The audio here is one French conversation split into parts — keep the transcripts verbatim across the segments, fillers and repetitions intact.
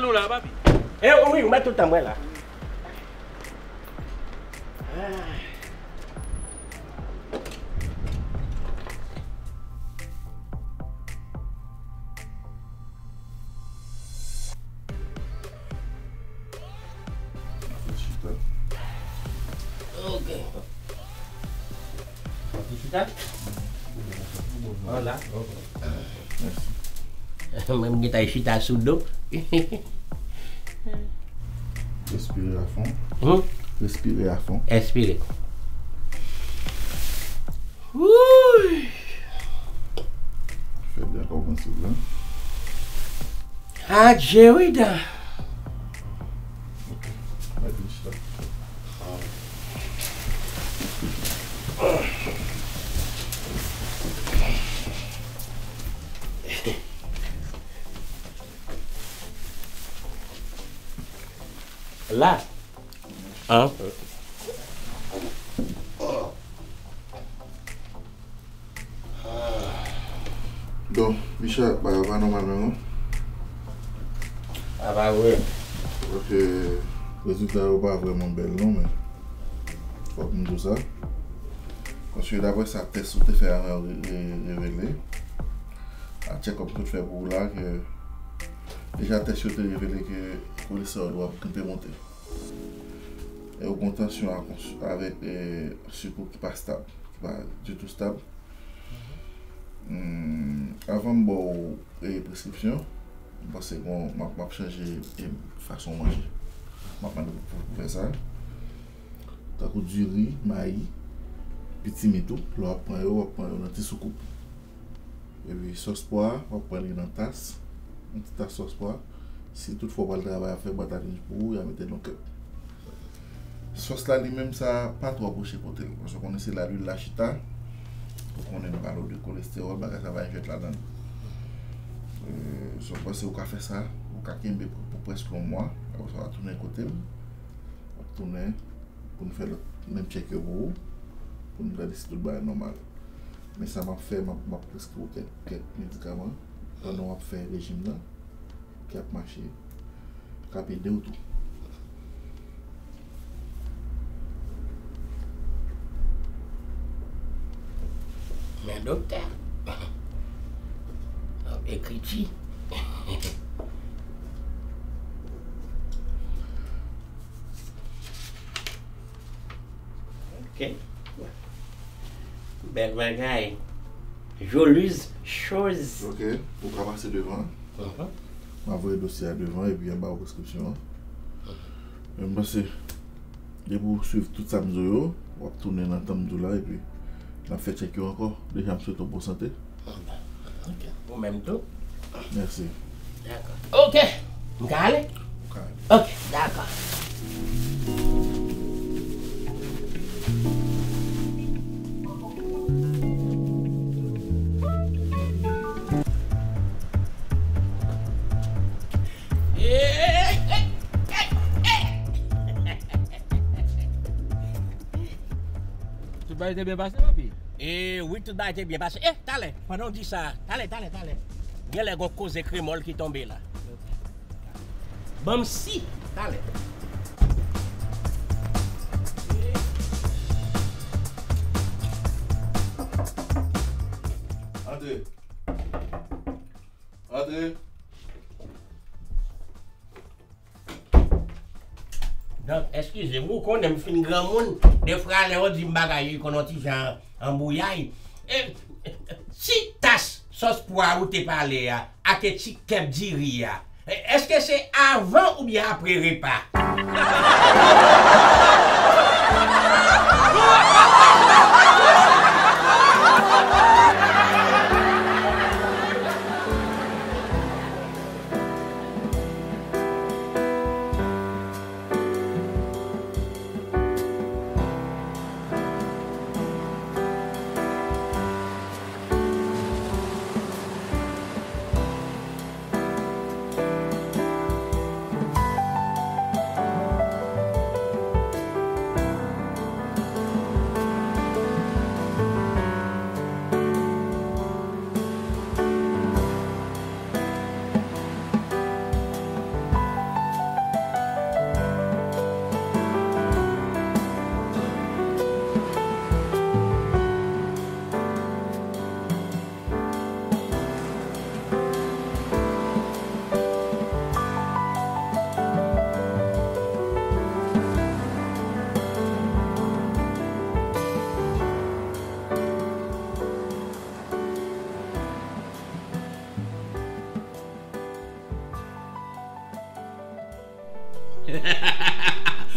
nous là, papi. Eh oui, on met tout le temps là. Ok. Tu suis là? Voilà. Merci. Même si tu as chuté sous l'eau. Respirez à fond. Hum? Respirez à fond. Expirez. Ouh! Fais bien comme ça, là. Ah, j'ai oui, là. Là. Hein? Donc, Bicha, bah, va normalement. Ah bah oui. Ok, le résultat n'est pas vraiment bel, non, mais il faut que nous ça. Quand tu es d'abord, ça teste sur tes faire révéler. À check comme tout fait pour là que. Déjà, teste sur tes révéler que le cholestérol doit compter monter. Et au contention avec un sucre qui n'est pas stable, qui n'est pas du tout stable. Hum, avant de boire les prescriptions, je vais changer de façon de manger. Je vais faire ça. Donc, du riz, maïs, petit mito, je vais prendre dans une soucoupe. Et puis, sauce poire, je vais prendre dans une tasse. Une petite tasse sauce poire. Si toutefois, le travail à faire, je vais vous mettre dans le cœur. Sauce là lui-même ça pas trop approché pour tel parce qu'on essaie la l'huile la chita pour qu'on ait pas l'eau de cholestérol bagage ça va être là dedans. Euh je pense qu'on va faire ça au kakembe pour presque un mois après ça va tourner côté on tourner pour nous faire le même check vous pour nous garder tout bien normal mais ça m'a fait m'a presque quelques médicaments quand on va faire régime là qui a marché capé deux ou tout. Mais un docteur, écrit-il. Ok. Belle bagaille. Jolie chose. Ok, pour ramasser devant. Uh -huh. On va envoyer le dossier à devant et puis en bas aux prescriptions. Je pense que vous suivez tout ça, on va tourner dans le temps là et puis. On fait checker encore. Déjà, je souhaite bonne santé. Ok. Au même temps. Merci. D'accord. Ok. Vous pouvez aller? Ok. D'accord. Tu vas être bien passé, papi? Et oui, tout a été bien passé. Eh, t'allais, pendant dit ça, t'allais, t'allais, t'allais. Il y a les gros causes de crémol qui tombent là. Bon, si, t'allais. André. André. Donc, excusez-vous, quand on fait un grand monde, des frères, les autres, ils me bagaillent, qu'on a dit genre. En bouillaille. Si tasse sauce poire ou te parlé à que tu keb diri ya. Est-ce que c'est avant ou bien après repas?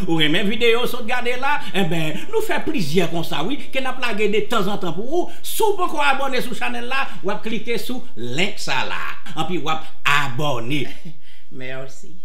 Ou même vidéo sont gardées là, eh ben, nous fait plaisir comme ça, oui, que n'a plagué de temps en temps pour vous. Sous beaucoup abonner sur channel là, ou à cliquer sur link ça là. Et puis ou à abonner. Merci.